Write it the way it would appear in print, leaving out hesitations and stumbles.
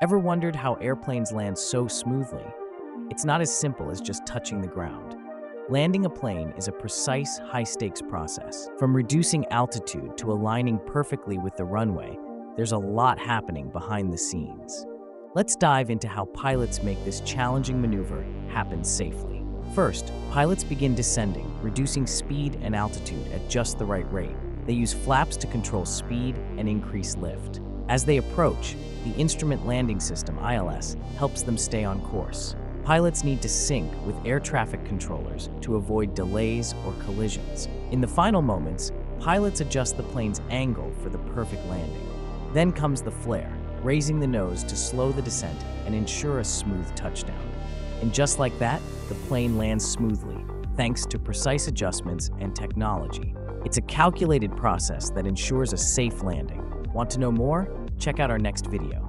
Ever wondered how airplanes land so smoothly? It's not as simple as just touching the ground. Landing a plane is a precise, high-stakes process. From reducing altitude to aligning perfectly with the runway, there's a lot happening behind the scenes. Let's dive into how pilots make this challenging maneuver happen safely. First, pilots begin descending, reducing speed and altitude at just the right rate. They use flaps to control speed and increase lift. As they approach, the Instrument Landing System, ILS, helps them stay on course. Pilots need to sync with air traffic controllers to avoid delays or collisions. In the final moments, pilots adjust the plane's angle for the perfect landing. Then comes the flare, raising the nose to slow the descent and ensure a smooth touchdown. And just like that, the plane lands smoothly, thanks to precise adjustments and technology. It's a calculated process that ensures a safe landing. Want to know more? Check out our next video.